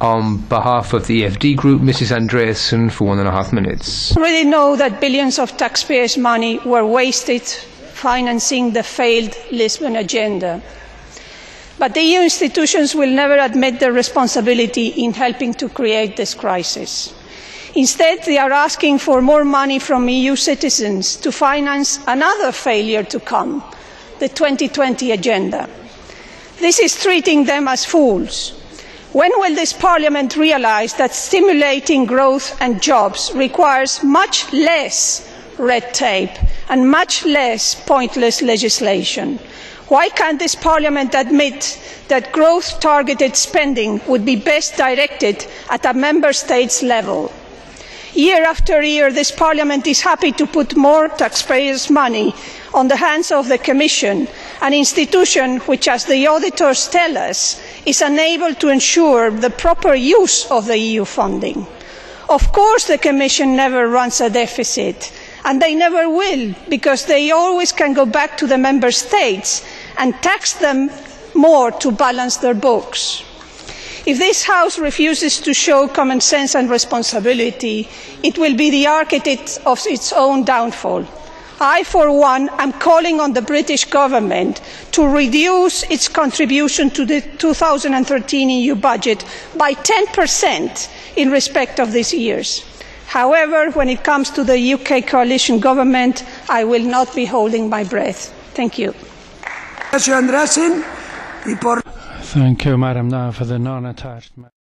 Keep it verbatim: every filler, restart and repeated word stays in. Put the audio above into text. On behalf of the E F D Group, Missus Andreasen for one and a half minutes. We already know that billions of taxpayers' money were wasted financing the failed Lisbon agenda. But the E U institutions will never admit their responsibility in helping to create this crisis. Instead, they are asking for more money from E U citizens to finance another failure to come, the twenty twenty agenda. This is treating them as fools. When will this Parliament realise that stimulating growth and jobs requires much less red tape and much less pointless legislation? Why can't this Parliament admit that growth-targeted spending would be best directed at a member state's level? Year after year, this Parliament is happy to put more taxpayers' money on the hands of the Commission, an institution which, as the auditors tell us, is unable to ensure the proper use of the E U funding. Of course, the Commission never runs a deficit, and they never will, because they always can go back to the member states and tax them more to balance their books. If this House refuses to show common sense and responsibility, it will be the architect of its own downfall. I, for one, am calling on the British government to reduce its contribution to the two thousand thirteen E U budget by ten percent in respect of these years. However, when it comes to the U K coalition government, I will not be holding my breath. Thank you. Thank you, Madam, now for the non-attached.